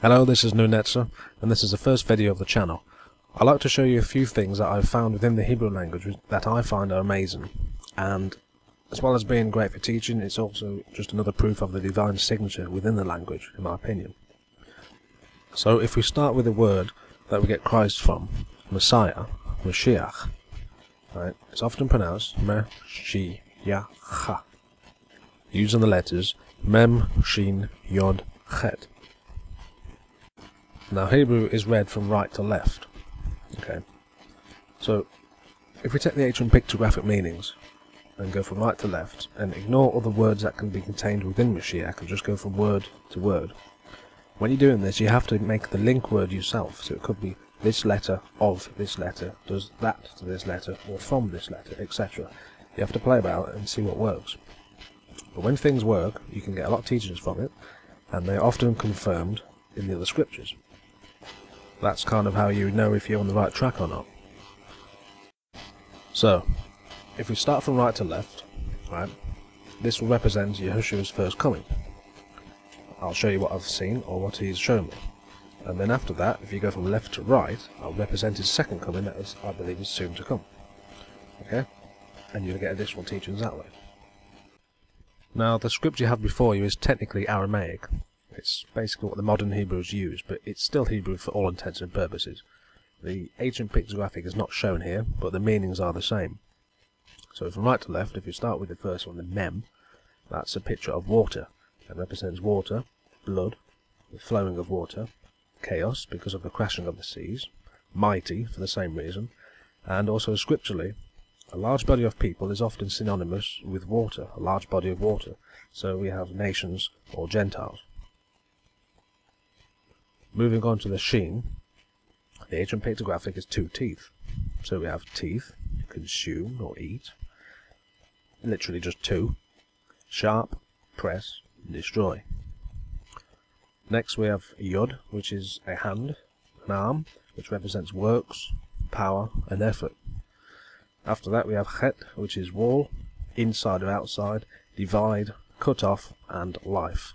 Hello, this is Nunetzer, and this is the first video of the channel. I'd like to show you a few things that I've found within the Hebrew language that I find are amazing. And as well as being great for teaching, it's also just another proof of the divine signature within the language, in my opinion. So if we start with a word that we get Christ from, Messiah, Mashiach, right? It's often pronounced Mashiach, using the letters Mem, Shin, Yod, Chet. Now Hebrew is read from right to left, okay, so if we take the ancient pictographic meanings and go from right to left and ignore all the words that can be contained within Mashiach and just go from word to word, when you're doing this you have to make the link word yourself, so it could be this letter of this letter does that to this letter or from this letter, etc. You have to play about it and see what works, but when things work you can get a lot of teachings from it, and they're often confirmed in the other scriptures. That's kind of how you know if you're on the right track or not. So, if we start from right to left, right, this will represent Yahushua's first coming. I'll show you what I've seen or what he's shown me. And then after that, if you go from left to right, I'll represent his second coming that is, I believe, is soon to come. Okay? And you'll get additional teachings that way. Now, the script you have before you is technically Aramaic. It's basically what the modern Hebrews use, but it's still Hebrew for all intents and purposes. The ancient pictographic is not shown here, but the meanings are the same. So from right to left, if you start with the first one, the mem, that's a picture of water. It represents water, blood, the flowing of water, chaos because of the crashing of the seas, mighty for the same reason, and also scripturally, a large body of people is often synonymous with water, a large body of water. So we have nations or Gentiles. Moving on to the sheen, the ancient pictographic is two teeth. So we have teeth, consume or eat, literally just two, sharp, press, destroy. Next we have yod, which is a hand, an arm, which represents works, power and effort. After that we have chet, which is wall, inside or outside, divide, cut off and life.